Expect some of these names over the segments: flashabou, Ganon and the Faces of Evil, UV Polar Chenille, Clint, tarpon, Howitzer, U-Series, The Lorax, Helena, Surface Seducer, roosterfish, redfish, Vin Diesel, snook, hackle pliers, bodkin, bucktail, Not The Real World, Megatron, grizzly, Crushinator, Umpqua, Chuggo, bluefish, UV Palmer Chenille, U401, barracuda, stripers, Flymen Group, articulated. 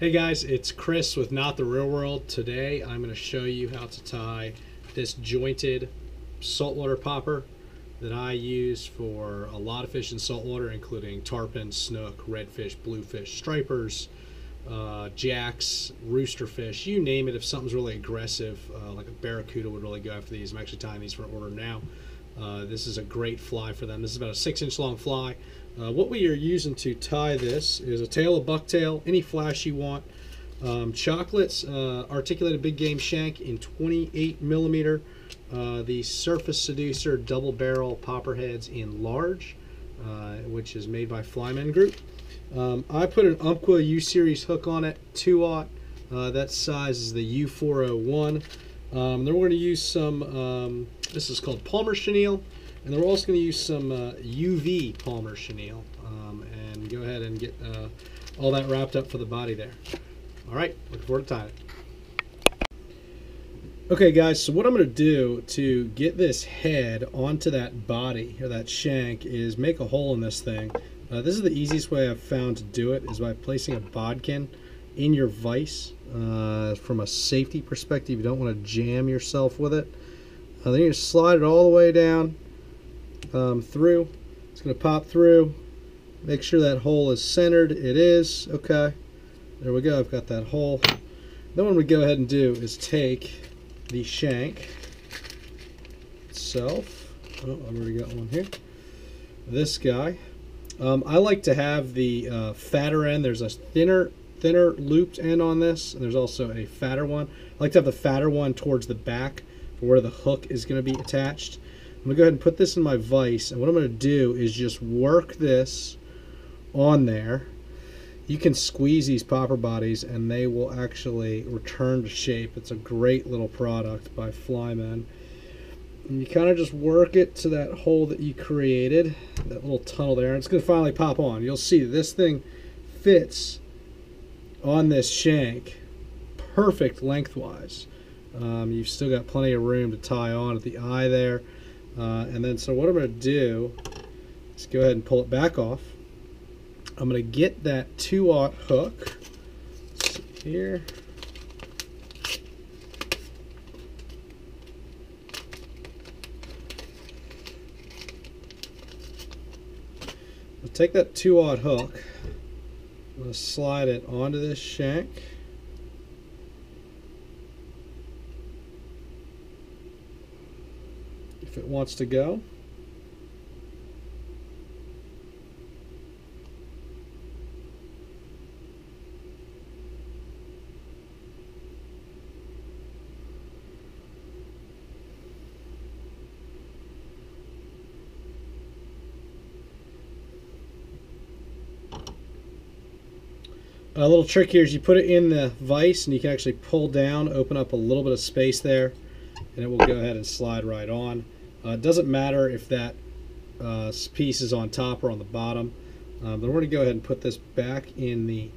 Hey guys, it's Chris with Not The Real World. Today I'm going to show you how to tie this jointed saltwater popper that I use for a lot of fish in saltwater, including tarpon, snook, redfish, bluefish, stripers, jacks, roosterfish, you name it. If something's really aggressive, like a barracuda would really go after these. I'm actually tying these for an order now. This is a great fly for them. This is about a 6-inch long fly. What we are using to tie this is a tail of bucktail, any flash you want, chocolates, articulated big game shank in 28 millimeter, the Surface Seducer double barrel popper heads in large, which is made by Flymen Group. I put an Umpqua U-Series hook on it, 2/0. That size is the U401. Then we're going to use some, this is called Palmer Chenille, and then we're also going to use some UV Palmer Chenille, and go ahead and get all that wrapped up for the body there. All right, looking forward to tying it. Okay guys, so what I'm going to do to get this head onto that body, or that shank, is make a hole in this thing. This is the easiest way I've found to do it, is by placing a bodkin in your vise. From a safety perspective, you don't want to jam yourself with it. Then you just slide it all the way down through. It's going to pop through. Make sure that hole is centered. It is. Okay. There we go. I've got that hole. Then what we go ahead and do is take the shank itself. Oh, I've already got one here. This guy. I like to have the fatter end. There's a thinner looped end on this, and there's also a fatter one. I like to have the fatter one towards the back for where the hook is going to be attached. I'm going to go ahead and put this in my vise, and what I'm going to do is just work this on there. You can squeeze these popper bodies and they will actually return to shape. It's a great little product by Flymen. And you kind of just work it to that hole that you created, that little tunnel there, and it's going to finally pop on. You'll see this thing fits on this shank perfect lengthwise. You've still got plenty of room to tie on at the eye there, and then so what I'm going to do is go ahead and pull it back off. I'm going to get that 2/0 hook. Let's see here, I'll take that 2/0 hook. I'm going to slide it onto this shank. If it wants to go. A little trick here is you put it in the vise and you can actually pull down, open up a little bit of space there, and it will go ahead and slide right on. It doesn't matter if that piece is on top or on the bottom. Then we're going to go ahead and put this back in the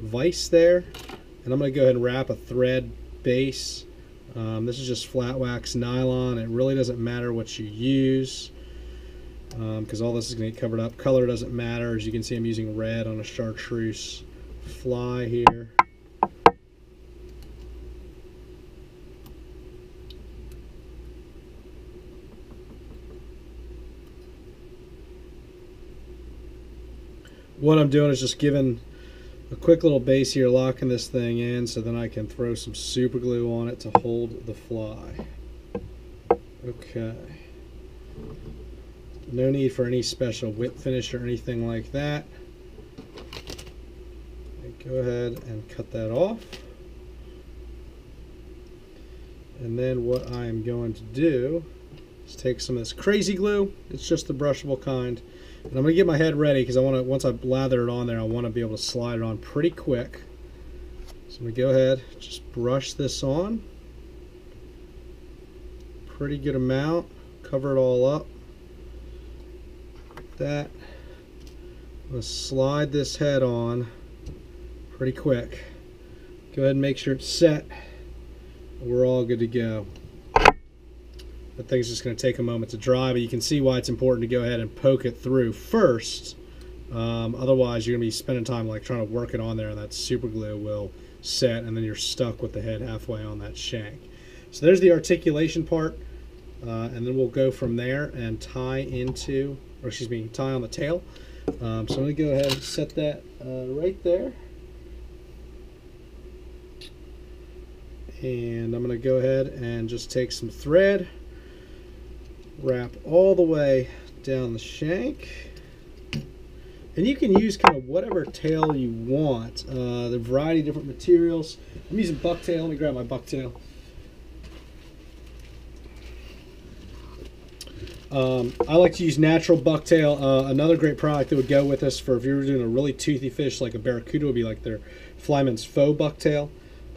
vise there, and I'm going to go ahead and wrap a thread base. This is just flat wax nylon. It really doesn't matter what you use, because all this is going to get covered up. Color doesn't matter. As you can see, I'm using red on a chartreuse fly here. What I'm doing is just giving a quick little base here, locking this thing in, so then I can throw some super glue on it to hold the fly. Okay. No need for any special whip finish or anything like that. Go ahead and cut that off. And then what I am going to do is take some of this crazy glue. It's just the brushable kind. And I'm going to get my head ready, because I want to, once I lather it on there, I want to be able to slide it on pretty quick. So I'm going to go ahead, just brush this on. Pretty good amount. Cover it all up. Like that. I'm going to slide this head on pretty quick. Go ahead and make sure it's set. We're all good to go. That thing's just going to take a moment to dry, but you can see why it's important to go ahead and poke it through first Otherwise, you're going to be spending time like trying to work it on there, and that super glue will set, and then you're stuck with the head halfway on that shank. So there's the articulation part, and then we'll go from there and tie on the tail. So I'm going to go ahead and set that right there. And I'm going to go ahead and just take some thread, wrap all the way down the shank. And you can use kind of whatever tail you want, the variety of different materials. I'm using bucktail. Let me grab my bucktail. I like to use natural bucktail. Another great product that would go with this for if you were doing a really toothy fish like a barracuda would be like their Flymen's faux bucktail.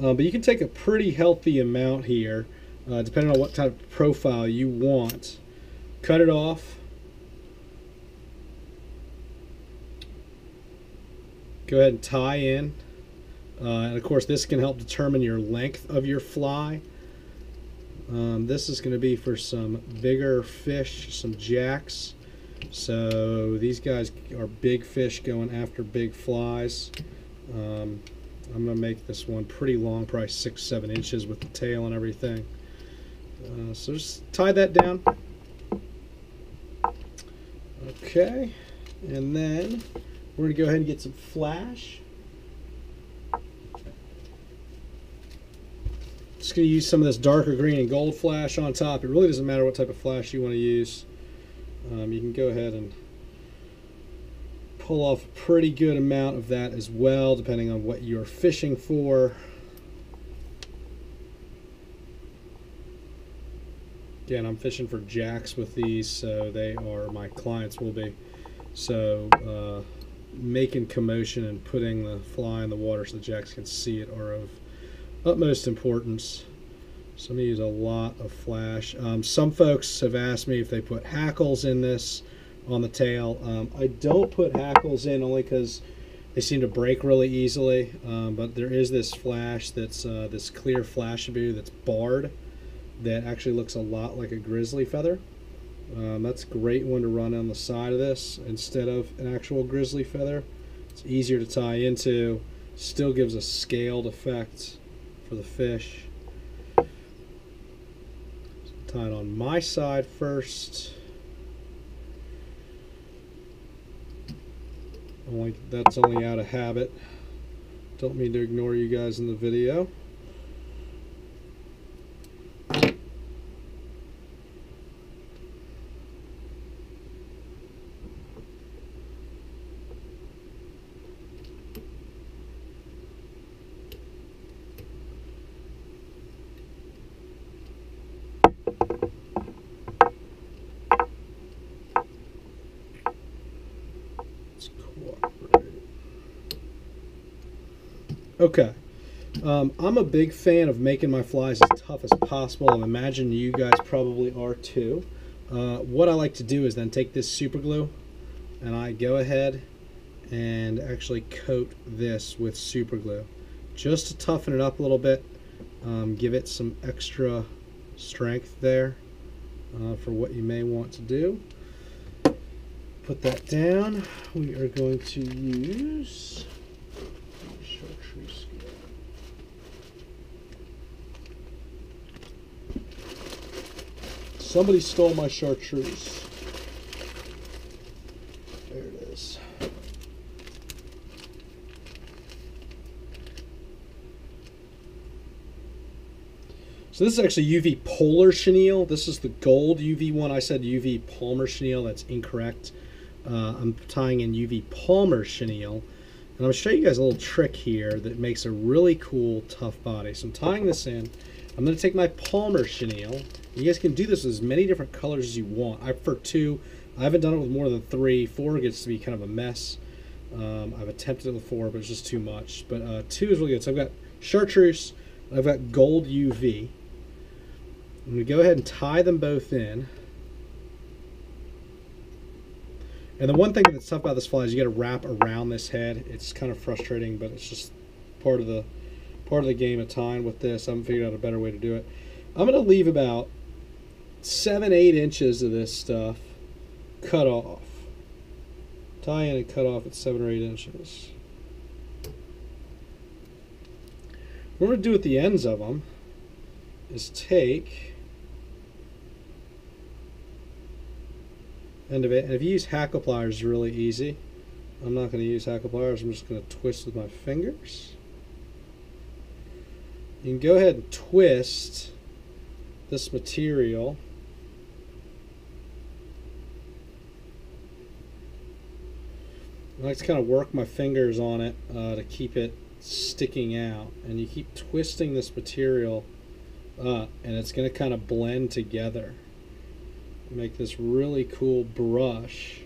But you can take a pretty healthy amount here, depending on what type of profile you want. Cut it off. Go ahead and tie in. And of course, this can help determine your length of your fly. This is going to be for some bigger fish, some jacks. So these guys are big fish going after big flies. I'm going to make this one pretty long, probably 6-7 inches with the tail and everything. So just tie that down. Okay, and then we're going to go ahead and get some flash. Just going to use some of this darker green and gold flash on top. It really doesn't matter what type of flash you want to use. You can go ahead and pull off a pretty good amount of that as well, depending on what you're fishing for. Again, I'm fishing for jacks with these, so they are, my clients will be. So making commotion and putting the fly in the water so the jacks can see it are of utmost importance. So I'm going to use a lot of flash. Some folks have asked me if they put hackles in this on the tail. I don't put hackles in only because they seem to break really easily, but there is this flash that's this clear flashabou that's barred that actually looks a lot like a grizzly feather. That's a great one to run on the side of this instead of an actual grizzly feather. It's easier to tie into, still gives a scaled effect for the fish. So tie it on my side first. That's only out of habit. Don't mean to ignore you guys in the video. Okay, I'm a big fan of making my flies as tough as possible. I imagine you guys probably are too. What I like to do is then take this super glue and I go ahead and actually coat this with super glue just to toughen it up a little bit, give it some extra strength there for what you may want to do. Put that down. We are going to use chartreuse scale. Somebody stole my chartreuse. There it is. So this is actually UV Polar Chenille. This is the gold UV one. I said UV Palmer Chenille. That's incorrect. I'm tying in UV Palmer Chenille. And I'm going to show you guys a little trick here that makes a really cool, tough body. So I'm tying this in. I'm going to take my Palmer Chenille. You guys can do this with as many different colors as you want. I prefer two. I haven't done it with more than three. Four gets to be kind of a mess. I've attempted it with four, but it's just too much. But two is really good. So I've got chartreuse, and I've got gold UV. I'm going to go ahead and tie them both in. And the one thing that's tough about this fly is you got to wrap around this head. It's kind of frustrating, but it's just part of the game of time with this. I haven't figured out a better way to do it. I'm going to leave about 7-8 inches of this stuff cut off. tie in and cut off at 7 or 8 inches. What we're going to do at the ends of them is take end of it, and if you use hackle pliers, it's really easy. I'm not going to use hackle pliers, I'm just going to twist with my fingers. You can go ahead and twist this material . I like to kind of work my fingers on it to keep it sticking out, and you keep twisting this material and it's going to kind of blend together, make this really cool brush,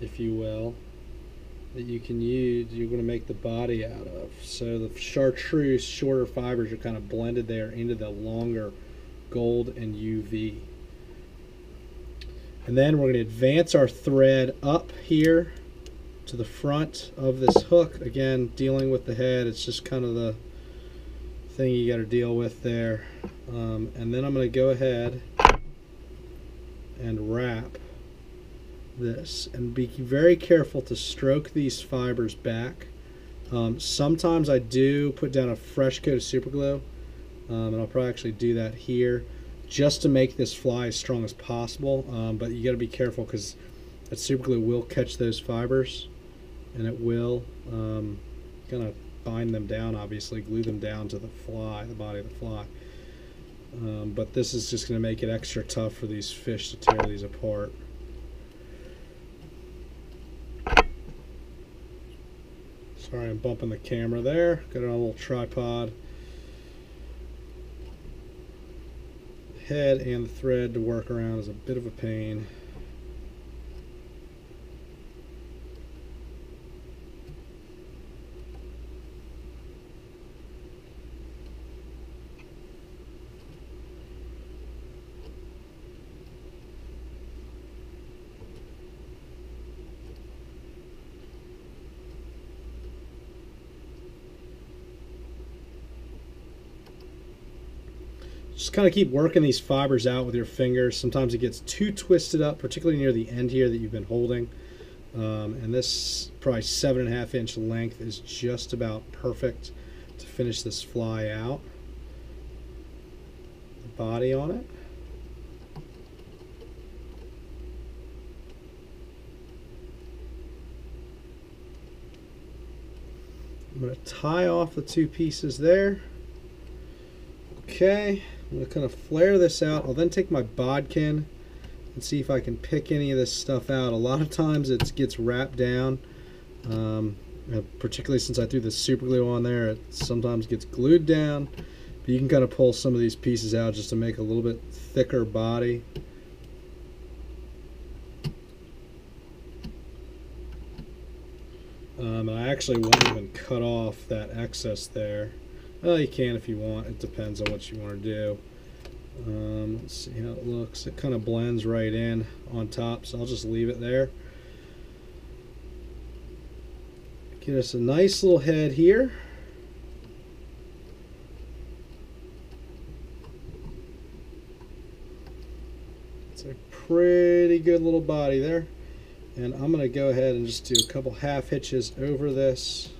if you will, that you can use. You're going to make the body out of. So the chartreuse shorter fibers are kind of blended there into the longer gold and UV. And then we're going to advance our thread up here to the front of this hook. Again, dealing with the head, it's just kind of the thing you got to deal with there. And then I'm going to go ahead and wrap this, and be very careful to stroke these fibers back. Sometimes I do put down a fresh coat of super glue, and I'll probably actually do that here just to make this fly as strong as possible, but you got to be careful because that super glue will catch those fibers and it will kind of bind them down, obviously glue them down to the fly, the body of the fly. But this is just going to make it extra tough for these fish to tear these apart. Sorry, I'm bumping the camera there. Got it on a little tripod. Head and the thread to work around is a bit of a pain. Just kind of keep working these fibers out with your fingers. Sometimes it gets too twisted up, particularly near the end here that you've been holding. And this probably 7.5 inch length is just about perfect to finish this fly out. The body on it. I'm going to tie off the two pieces there. Okay. I'm going to kind of flare this out. I'll then take my bodkin and see if I can pick any of this stuff out. A lot of times it gets wrapped down, particularly since I threw the super glue on there, it sometimes gets glued down, but you can kind of pull some of these pieces out just to make a little bit thicker body. I actually won't even cut off that excess there. Well, you can if you want. It depends on what you want to do. Let's see how it looks. It kind of blends right in on top, so I'll just leave it there. Get us a nice little head here. It's a pretty good little body there. And I'm going to go ahead and just do a couple half hitches over this.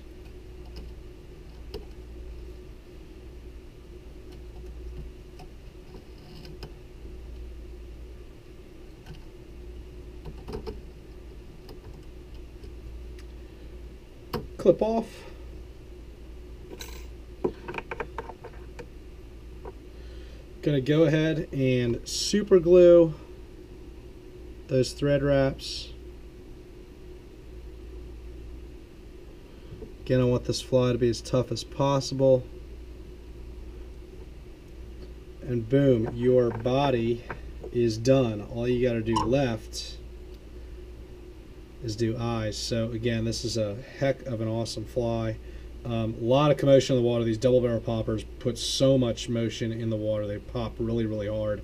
Clip off. Gonna go ahead and super glue those thread wraps. Again, I want this fly to be as tough as possible. And boom, your body is done. All you gotta do left is do eyes. So again, this is a heck of an awesome fly. A lot of commotion in the water. These double barrel poppers put so much motion in the water. They pop really, really hard.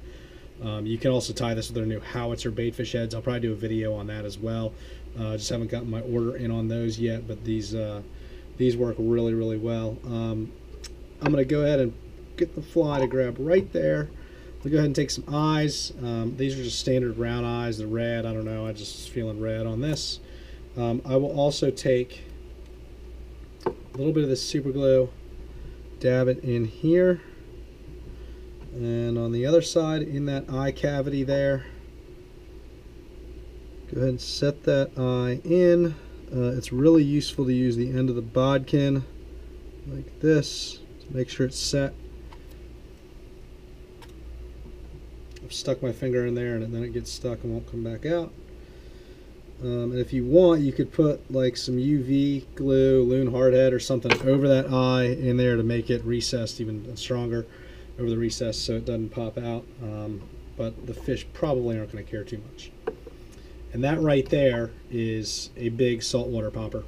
You can also tie this with their new Howitzer baitfish heads. I'll probably do a video on that as well. Just haven't gotten my order in on those yet, but these work really, really well. I'm gonna go ahead and get the fly to grab right there. We'll go ahead and take some eyes. These are just standard round eyes, the red, I don't know, I just was feeling red on this. I will also take a little bit of this super glue, dab it in here, and on the other side in that eye cavity there. Go ahead and set that eye in. It's really useful to use the end of the bodkin like this to make sure it's set. I've stuck my finger in there and then it gets stuck and won't come back out. And if you want, you could put like some UV glue, loon hardhead or something over that eye in there to make it recessed even stronger over the recess so it doesn't pop out. But the fish probably aren't going to care too much. And that right there is a big saltwater popper.